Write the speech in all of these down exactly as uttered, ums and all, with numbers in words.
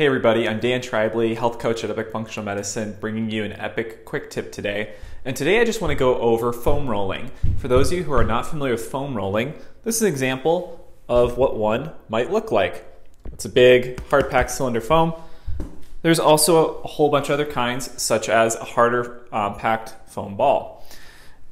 Hey everybody, I'm Dan Tribley, health coach at Epic Functional Medicine, bringing you an epic quick tip today. And today I just want to go over foam rolling. For those of you who are not familiar with foam rolling, this is an example of what one might look like. It's a big hard-packed cylinder foam. There's also a whole bunch of other kinds, such as a harder um, packed foam ball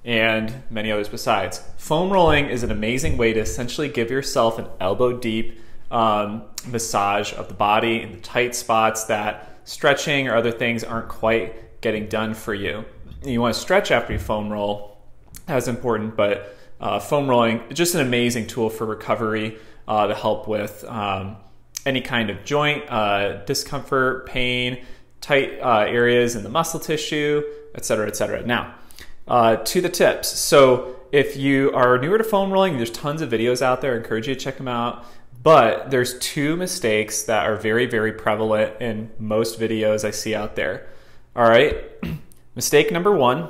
and many others besides. Foam rolling is an amazing way to essentially give yourself an elbow deep Um, massage of the body in the tight spots that stretching or other things aren't quite getting done for you. And you want to stretch after you foam roll. That's important, but uh, foam rolling is just an amazing tool for recovery uh, to help with um, any kind of joint uh, discomfort, pain, tight uh, areas in the muscle tissue, et cetera, et cetera. Now, uh, to the tips. So if you are newer to foam rolling, there's tons of videos out there. I encourage you to check them out. But there's two mistakes that are very, very prevalent in most videos I see out there. All right. Mistake number one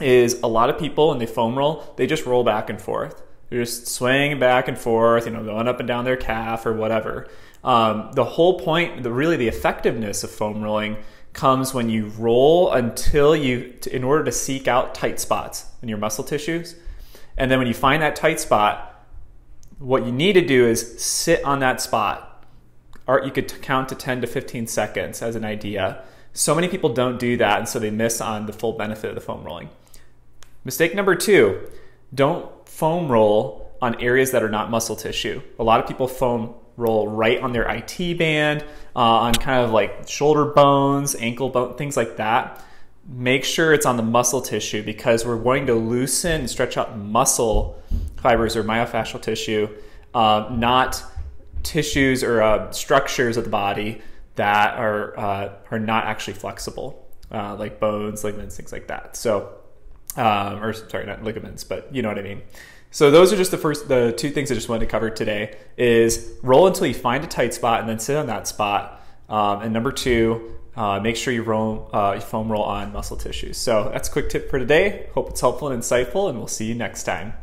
is a lot of people when they foam roll, they just roll back and forth. They're just swaying back and forth, you know, going up and down their calf or whatever. Um, the whole point, the really the effectiveness of foam rolling comes when you roll until you, to, in order to seek out tight spots in your muscle tissues. And then when you find that tight spot, what you need to do is sit on that spot. Or you could count to ten to fifteen seconds as an idea. So many people don't do that, and so they miss on the full benefit of the foam rolling. Mistake number two, don't foam roll on areas that are not muscle tissue. A lot of people foam roll right on their I T band, uh, on kind of like shoulder bones, ankle bone, things like that. Make sure it's on the muscle tissue because we're going to loosen and stretch out muscle fibers or myofascial tissue, uh, not tissues or uh, structures of the body that are uh, are not actually flexible, uh, like bones, ligaments, things like that. So, um, or sorry, not ligaments, but you know what I mean. So those are just the first, the two things I just wanted to cover today is roll until you find a tight spot and then sit on that spot. Um, and number two, uh, make sure you, roll, uh, you foam roll on muscle tissues. So that's a quick tip for today. Hope it's helpful and insightful, and we'll see you next time.